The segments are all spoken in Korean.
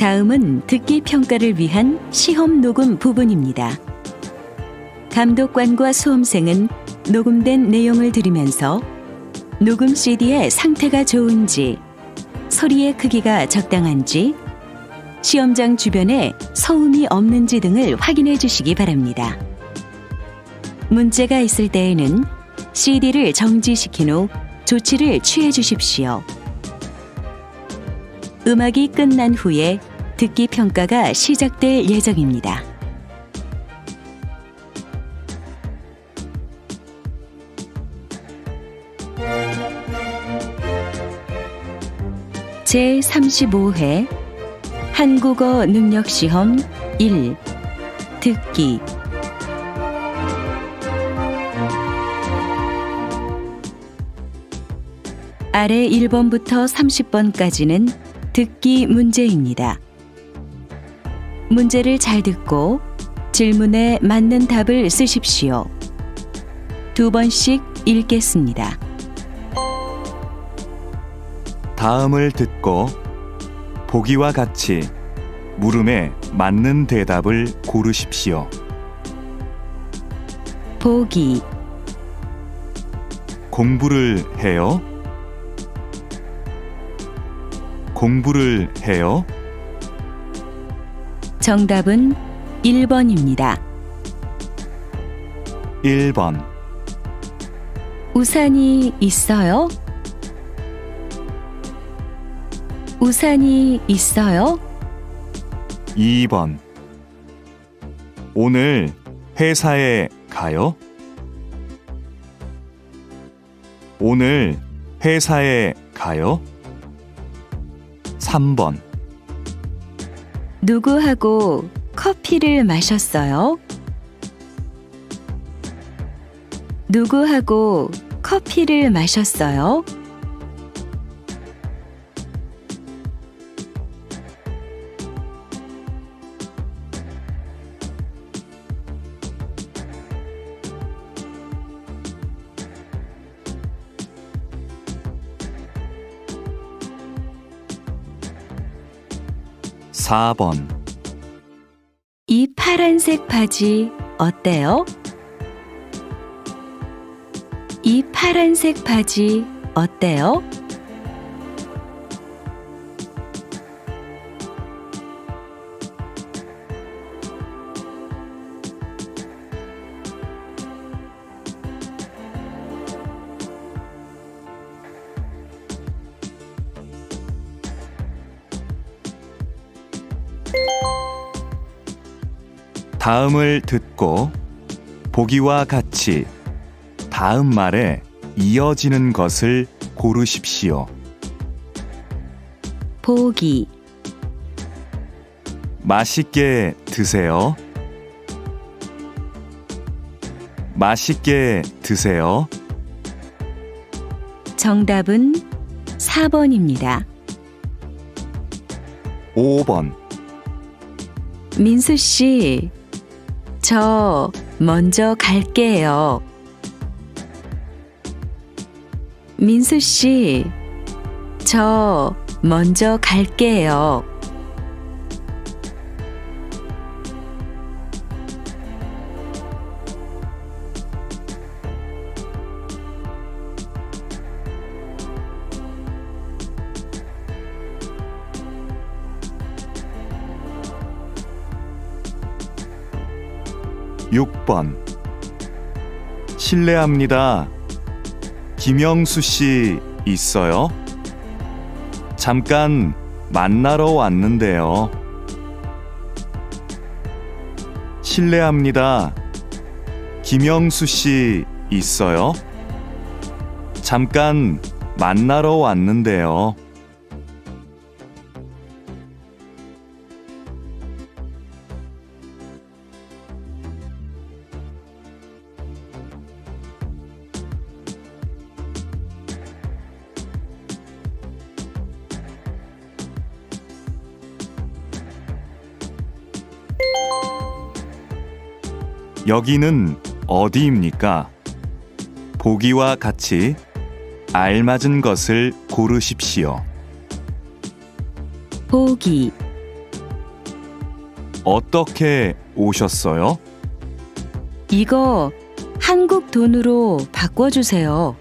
다음은 듣기 평가를 위한 시험 녹음 부분입니다. 감독관과 수험생은 녹음된 내용을 들으면서 녹음 CD의 상태가 좋은지, 소리의 크기가 적당한지, 시험장 주변에 서음이 없는지 등을 확인해 주시기 바랍니다. 문제가 있을 때에는 CD를 정지시킨 후 조치를 취해 주십시오. 음악이 끝난 후에 듣기 평가가 시작될 예정입니다. 제35회 한국어 능력시험 1. 듣기. 아래 1번부터 30번까지는 듣기 문제입니다. 문제를 잘 듣고 질문에 맞는 답을 쓰십시오. 2번씩 읽겠습니다. 다음을 듣고 보기와 같이 물음에 맞는 대답을 고르십시오. 보기. 공부를 해요? 공부를 해요? 정답은 1번입니다. 1번. 우산이 있어요? 우산이 있어요? 2번. 오늘 회사에 가요? 오늘 회사에 가요? 3번. 누구하고 커피를 마셨어요? 누구하고 커피를 마셨어요? 4번. 이 파란색 바지 어때요? 이 파란색 바지 어때요? '다음을 듣고 보기와 같이 다음 말에 이어지는 것을 고르십시오.' 보기. 맛있게 드세요. 맛있게 드세요. 정답은 4번입니다. 5번. 민수 씨, 저 먼저 갈게요. 민수 씨, 저 먼저 갈게요. 6번. 실례합니다. 김영수 씨 있어요? 잠깐 만나러 왔는데요. 실례합니다. 김영수 씨 있어요? 잠깐 만나러 왔는데요. '여기는 어디입니까?' 보기와 같이 알맞은 것을 고르십시오. 보기. 어떻게 오셨어요? 이거 한국 돈으로 바꿔주세요.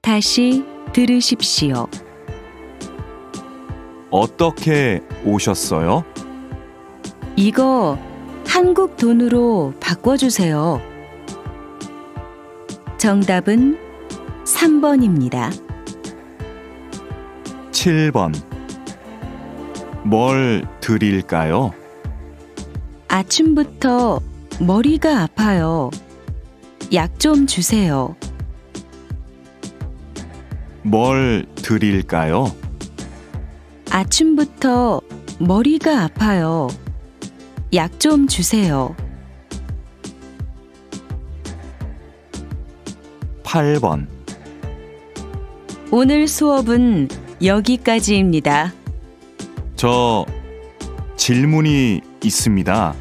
다시 들으십시오. 어떻게 오셨어요? 이거 한국 돈으로 바꿔주세요. 정답은 3번입니다. 7번. 뭘 드릴까요? 아침부터 머리가 아파요. 약 좀 주세요. 뭘 드릴까요? 아침부터 머리가 아파요. 약 좀 주세요. 8번. 오늘 수업은 여기까지입니다. 저 질문이 있습니다.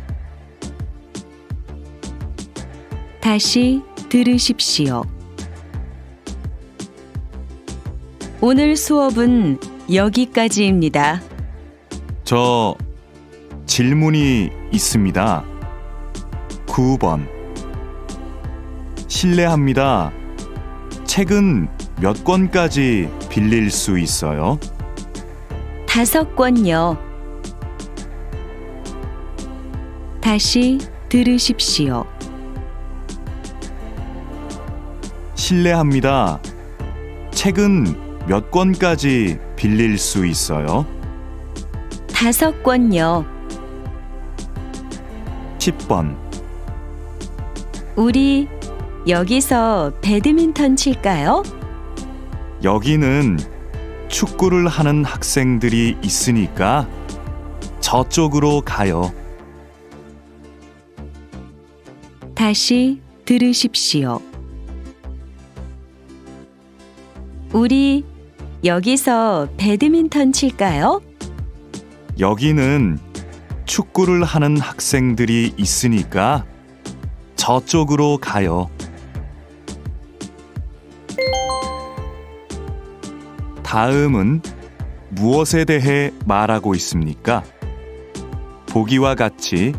다시 들으십시오. 오늘 수업은 여기까지입니다. 저 질문이 있습니다. 9번. 실례합니다. 책은 몇 권까지 빌릴 수 있어요? 5권요. 다시 들으십시오. 실례합니다. 책은 몇 권까지 빌릴 수 있어요? 5권요. 10번. 우리 여기서 배드민턴 칠까요? 여기는 축구를 하는 학생들이 있으니까 저쪽으로 가요. 다시 들으십시오. 우리 여기서 배드민턴 칠까요? 여기는 축구를 하는 학생들이 있으니까 저쪽으로 가요. 다음은 무엇에 대해 말하고 있습니까? 보기와 같이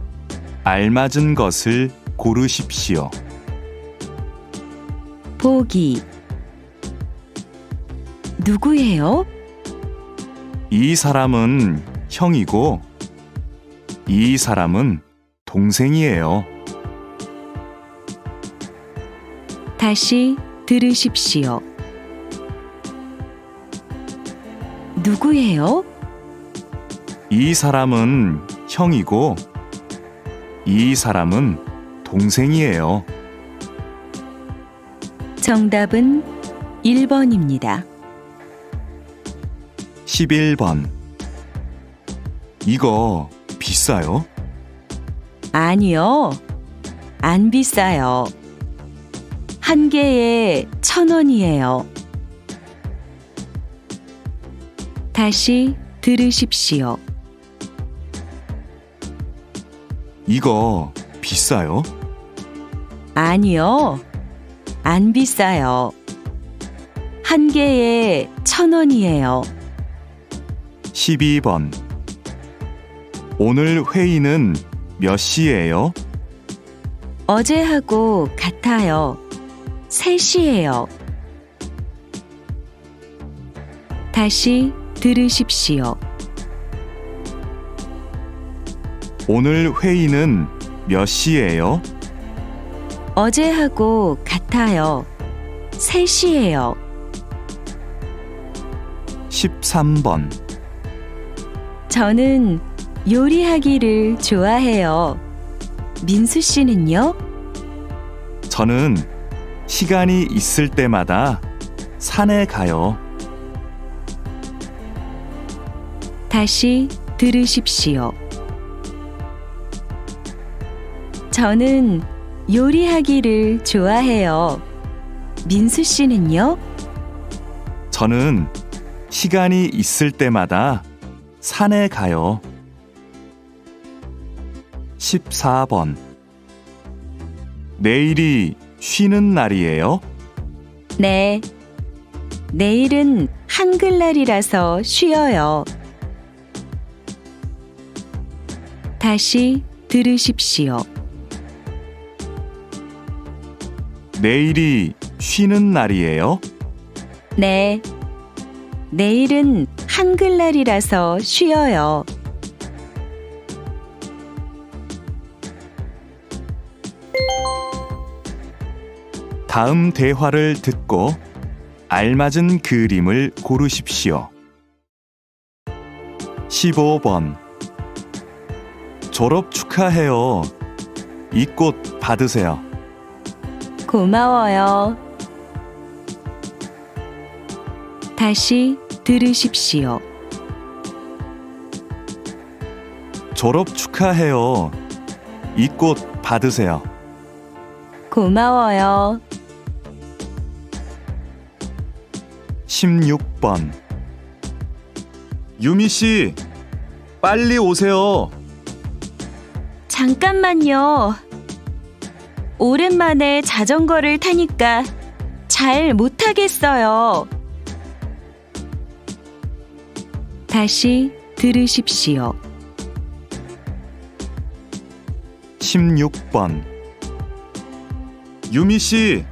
알맞은 것을 고르십시오. 보기. 누구예요? 이 사람은 형이고 이 사람은 동생이에요. 다시 들으십시오. 누구예요? 이 사람은 형이고 이 사람은 동생이에요. 정답은 1번입니다. 11번. 이거 비싸요? 아니요, 안 비싸요. 한 개에 1,000원이에요. 다시 들으십시오. 이거 비싸요? 아니요, 안 비싸요. 한 개에 1,000원이에요. 12번. 오늘 회의는 몇 시예요? 어제하고 같아요. 3시예요. 다시 들으십시오. 오늘 회의는 몇 시예요? 어제하고 같아요. 3시예요. 13번. 저는 요리하기를 좋아해요. 민수 씨는요? 저는 시간이 있을 때마다 산에 가요. 다시 들으십시오. 저는 요리하기를 좋아해요. 민수 씨는요? 저는 시간이 있을 때마다 산에 가요. 14번. 내일이 쉬는 날이에요? 네. 내일은 한글날이라서 쉬어요. 다시 들으십시오. 내일이 쉬는 날이에요? 네. 내일은 한글날이라서 쉬어요. 다음 대화를 듣고 알맞은 그림을 고르십시오. 15번. 졸업 축하해요. 이 꽃 받으세요. 고마워요. 다시 들으십시오. 졸업 축하해요. 이 꽃 받으세요. 고마워요. 16번. 유미 씨, 빨리 오세요. 잠깐만요. 오랜만에 자전거를 타니까 잘 못하겠어요. 다시 들으십시오. 16번. 유미 씨,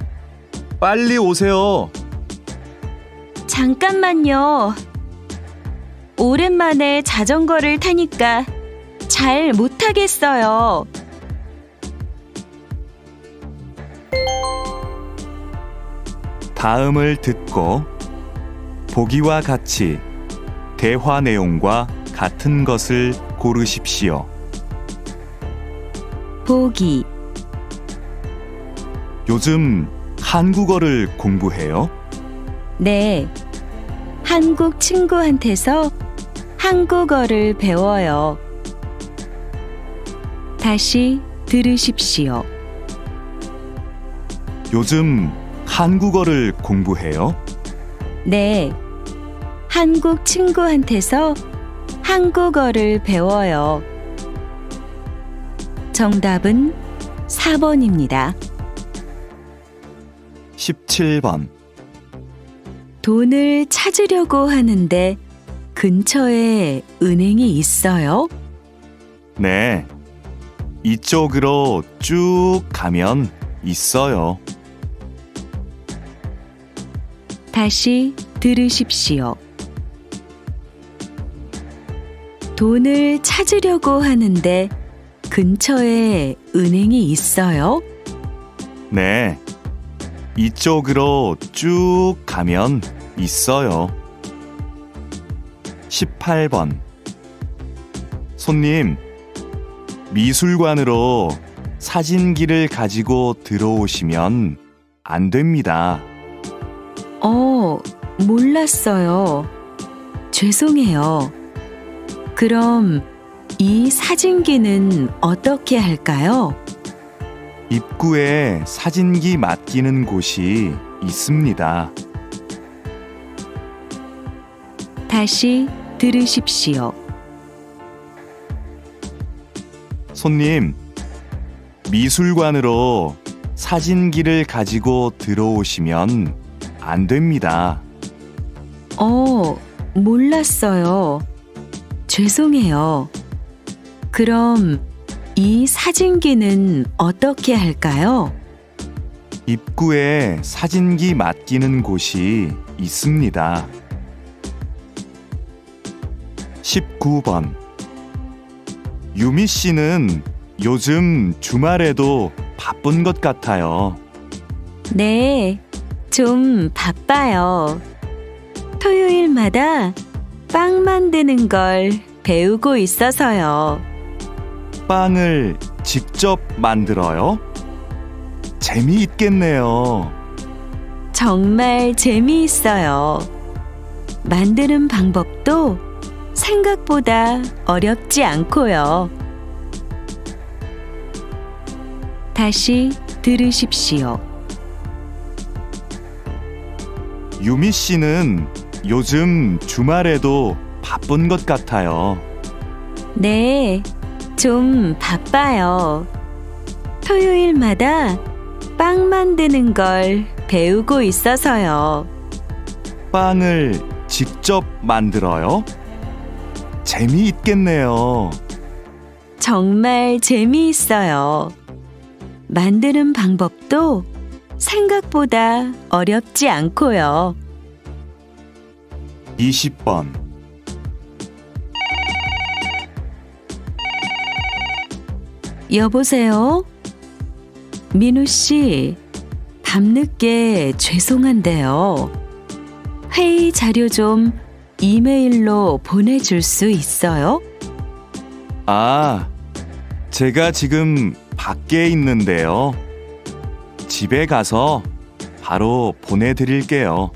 빨리 오세요. 잠깐만요. 오랜만에 자전거를 타니까 잘 못하겠어요. 다음을 듣고 보기와 같이 대화 내용과 같은 것을 고르십시오. 보기. 요즘 한국어를 공부해요? 네. 한국 친구한테서 한국어를 배워요. 다시 들으십시오. 요즘 한국어를 공부해요? 네. 한국 친구한테서 한국어를 배워요. 정답은 4번입니다. 17번. 돈을 찾으려고 하는데 근처에 은행이 있어요? 네. 이쪽으로 쭉 가면 있어요. 다시 들으십시오. 돈을 찾으려고 하는데 근처에 은행이 있어요? 네. 이쪽으로 쭉 가면 있어요. 18번. 손님, 미술관으로 사진기를 가지고 들어오시면 안 됩니다. 몰랐어요. 죄송해요. 그럼 이 사진기는 어떻게 할까요? 입구에 사진기 맡기는 곳이 있습니다. 다시 들으십시오. 손님, 미술관으로 사진기를 가지고 들어오시면 안 됩니다. 몰랐어요. 죄송해요. 그럼 이 사진기는 어떻게 할까요? 입구에 사진기 맡기는 곳이 있습니다. 19번. 유미 씨는 요즘 주말에도 바쁜 것 같아요. 네, 좀 바빠요. 토요일마다 빵 만드는 걸 배우고 있어서요. 빵을 직접 만들어요? 재미있겠네요. 정말 재미있어요. 만드는 방법도 생각보다 어렵지 않고요. 다시 들으십시오. 유미 씨는 요즘 주말에도 바쁜 것 같아요. 네. 좀 바빠요. 토요일마다 빵 만드는 걸 배우고 있어서요. 빵을 직접 만들어요? 재미있겠네요. 정말 재미있어요. 만드는 방법도 생각보다 어렵지 않고요. 20번 여보세요? 민우 씨, 밤늦게 죄송한데요. 회의 자료 좀 이메일로 보내줄 수 있어요? 아, 제가 지금 밖에 있는데요. 집에 가서 바로 보내드릴게요.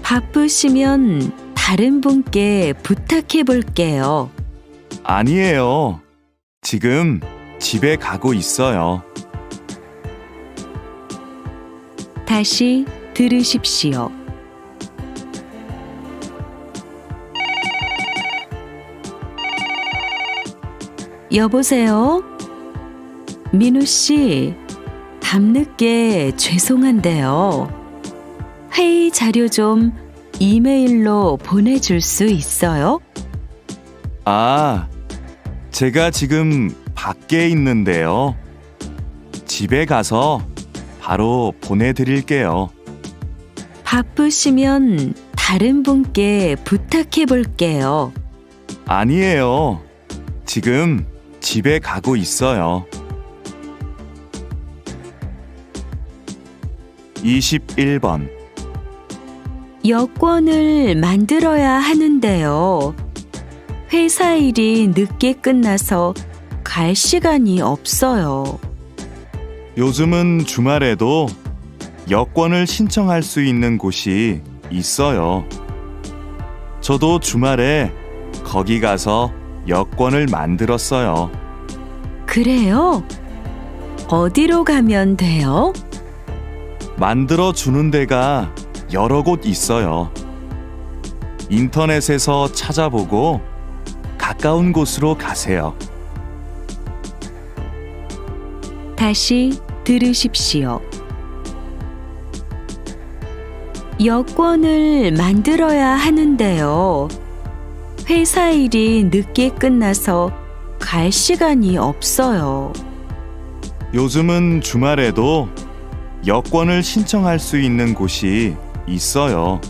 바쁘시면 다른 분께 부탁해 볼게요. 아니에요. 지금 집에 가고 있어요. 다시 들으십시오. 여보세요? 민우 씨, 밤늦게 죄송한데요. 회의 자료 좀 이메일로 보내줄 수 있어요? 아, 제가 지금 밖에 있는데요. 집에 가서 바로 보내드릴게요. 바쁘시면 다른 분께 부탁해 볼게요. 아니에요. 지금 집에 가고 있어요. 21번 여권을 만들어야 하는데요. 회사 일이 늦게 끝나서 갈 시간이 없어요. 요즘은 주말에도 여권을 신청할 수 있는 곳이 있어요. 저도 주말에 거기 가서 여권을 만들었어요. 그래요? 어디로 가면 돼요? 만들어 주는 데가 여러 곳 있어요. 인터넷에서 찾아보고 가까운 곳으로 가세요. 다시 들으십시오. 여권을 만들어야 하는데요. 회사 일이 늦게 끝나서 갈 시간이 없어요. 요즘은 주말에도 여권을 신청할 수 있는 곳이 있어요.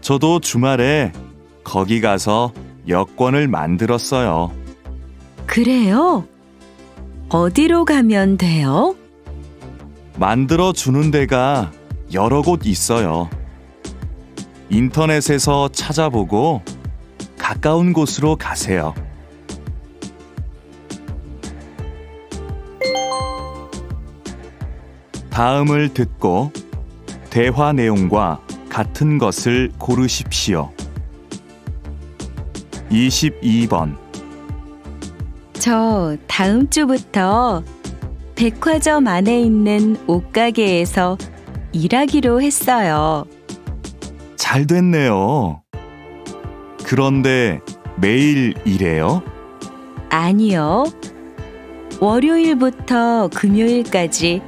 저도 주말에 거기 가서 여권을 만들었어요. 그래요? 어디로 가면 돼요? 만들어 주는 데가 여러 곳 있어요. 인터넷에서 찾아보고 가까운 곳으로 가세요. '다음을 듣고 대화 내용과 같은 것을 고르십시오.' 22번 저 다음 주부터 백화점 안에 있는 옷가게에서 일하기로 했어요. 잘 됐네요. 그런데 매일 일해요? 아니요. 월요일부터 금요일까지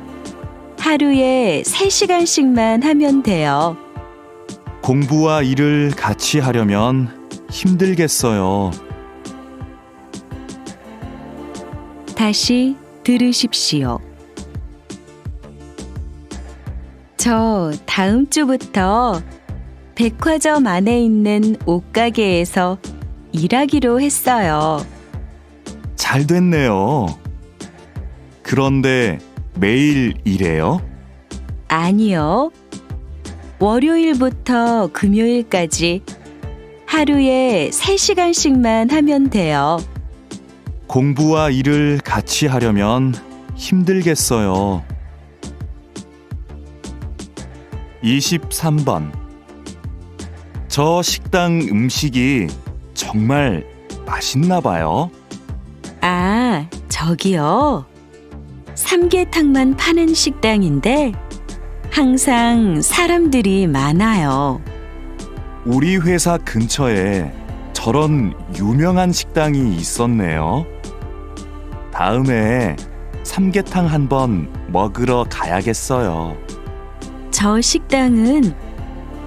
하루에 3시간씩만 하면 돼요. 공부와 일을 같이 하려면 힘들겠어요. 다시 들으십시오. 저 다음 주부터 백화점 안에 있는 옷가게에서 일하기로 했어요. 잘 됐네요. 그런데 매일 일해요? 아니요. 월요일부터 금요일까지 하루에 3시간씩만 하면 돼요. 공부와 일을 같이 하려면 힘들겠어요. 23번 저 식당 음식이 정말 맛있나 봐요. 아, 저기요. 삼계탕만 파는 식당인데 항상 사람들이 많아요. 우리 회사 근처에 저런 유명한 식당이 있었네요. 다음에 삼계탕 한번 먹으러 가야겠어요. 저 식당은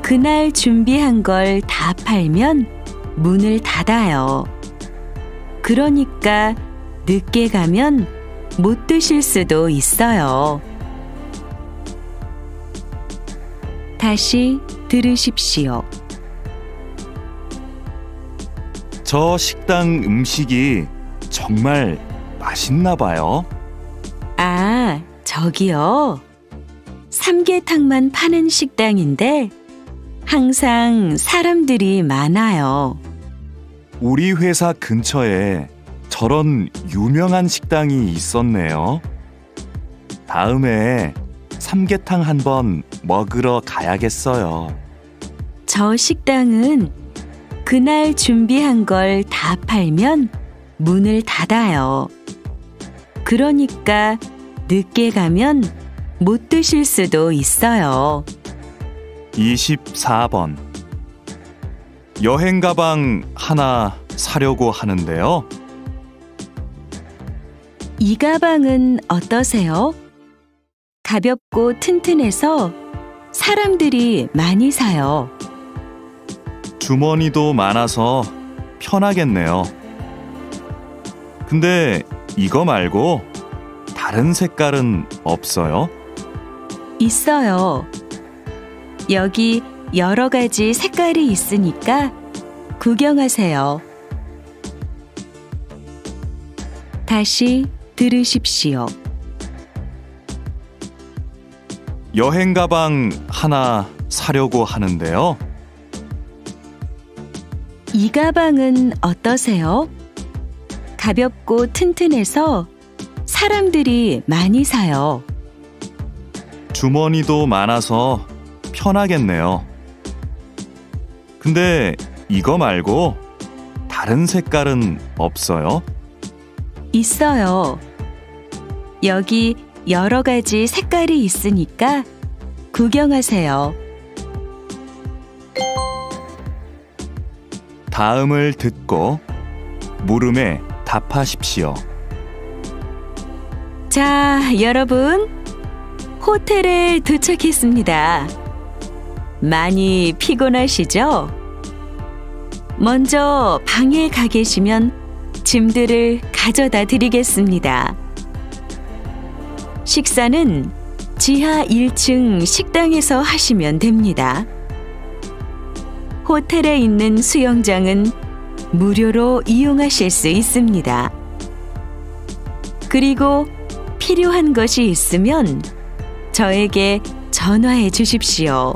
그날 준비한 걸 다 팔면 문을 닫아요. 그러니까 늦게 가면 못 드실 수도 있어요. 다시 들으십시오. 저 식당 음식이 정말 맛있나 봐요. 아, 저기요. 삼계탕만 파는 식당인데 항상 사람들이 많아요. 우리 회사 근처에 저런 유명한 식당이 있었네요. 다음에 삼계탕 한번 먹으러 가야겠어요. 저 식당은 그날 준비한 걸 다 팔면 문을 닫아요. 그러니까 늦게 가면 못 드실 수도 있어요. 24번. 여행 가방 하나 사려고 하는데요. 이 가방은 어떠세요? 가볍고 튼튼해서 사람들이 많이 사요. 주머니도 많아서 편하겠네요. 근데 이거 말고 다른 색깔은 없어요? 있어요. 여기 여러 가지 색깔이 있으니까 구경하세요. 다시 들으십시오. 여행 가방 하나 사려고 하는데요. 이 가방은 어떠세요? 가볍고 튼튼해서 사람들이 많이 사요. 주머니도 많아서 편하겠네요. 근데 이거 말고 다른 색깔은 없어요? 있어요. 여기 여러 가지 색깔이 있으니까 구경하세요. 다음을 듣고 물음에 답하십시오. 자, 여러분, 호텔에 도착했습니다. 많이 피곤하시죠? 먼저 방에 가 계시면 짐들을 가져다 드리겠습니다. 식사는 지하 1층 식당에서 하시면 됩니다. 호텔에 있는 수영장은 무료로 이용하실 수 있습니다. 그리고 필요한 것이 있으면 저에게 전화해 주십시오.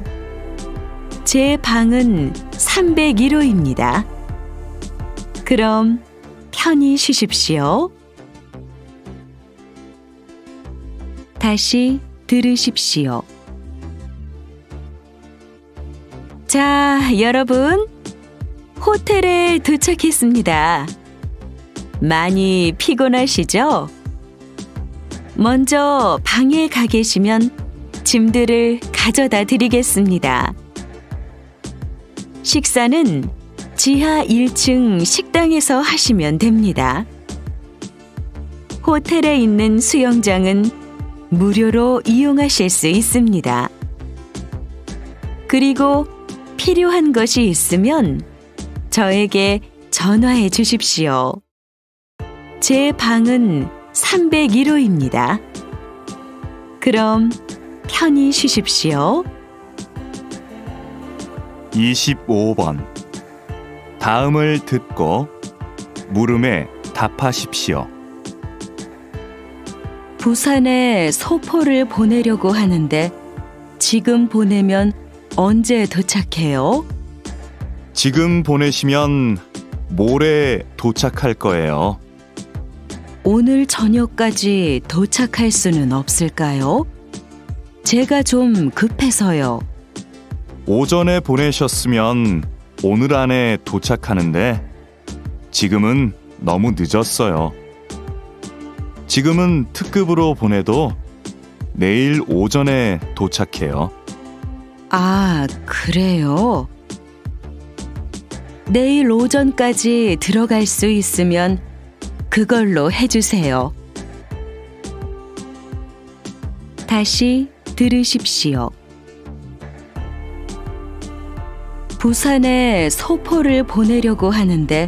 제 방은 301호입니다. 그럼 편히 쉬십시오. 다시 들으십시오. 자, 여러분, 호텔에 도착했습니다. 많이 피곤하시죠? 먼저 방에 가 계시면 짐들을 가져다 드리겠습니다. 식사는 지하 1층 식당에서 하시면 됩니다. 호텔에 있는 수영장은 무료로 이용하실 수 있습니다. 그리고 필요한 것이 있으면 저에게 전화해 주십시오. 제 방은 301호입니다. 그럼 편히 쉬십시오. 25번. 다음을 듣고 물음에 답하십시오. 부산에 소포를 보내려고 하는데 지금 보내면 언제 도착해요? 지금 보내시면 모레 도착할 거예요. 오늘 저녁까지 도착할 수는 없을까요? 제가 좀 급해서요. 오전에 보내셨으면 오늘 안에 도착하는데 지금은 너무 늦었어요. 지금은 특급으로 보내도 내일 오전에 도착해요. 아, 그래요? 내일 오전까지 들어갈 수 있으면 그걸로 해주세요. 다시 들으십시오. 부산에 소포를 보내려고 하는데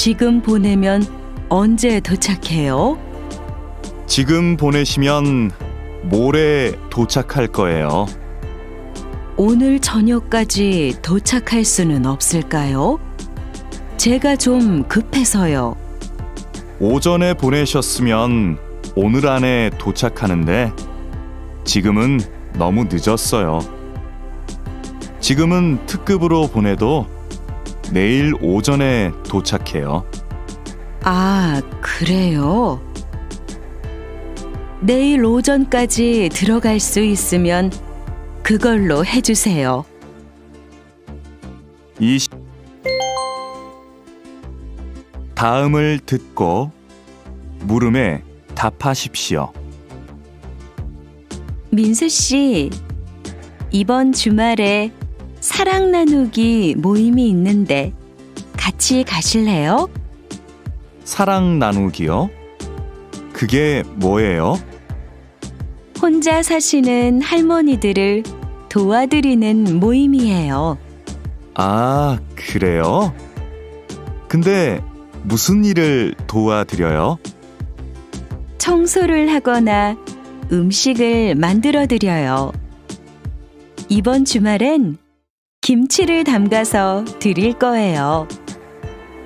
지금 보내면 언제 도착해요? 지금 보내시면 모레 도착할 거예요. 오늘 저녁까지 도착할 수는 없을까요? 제가 좀 급해서요. 오전에 보내셨으면 오늘 안에 도착하는데 지금은 너무 늦었어요. 지금은 특급으로 보내도 내일 오전에 도착해요. 아, 그래요? 내일 오전까지 들어갈 수 있으면 그걸로 해주세요. 다음을 듣고 물음에 답하십시오. 민수 씨, 이번 주말에 사랑 나누기 모임이 있는데 같이 가실래요? 사랑 나누기요? 그게 뭐예요? 혼자 사시는 할머니들을 도와드리는 모임이에요. 아, 그래요? 근데 무슨 일을 도와드려요? 청소를 하거나 음식을 만들어드려요. 이번 주말엔 김치를 담가서 드릴 거예요.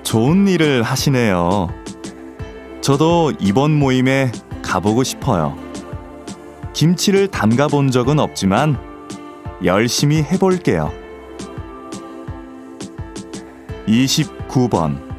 좋은 일을 하시네요. 저도 이번 모임에 가보고 싶어요. 김치를 담가 본 적은 없지만 열심히 해볼게요. 29번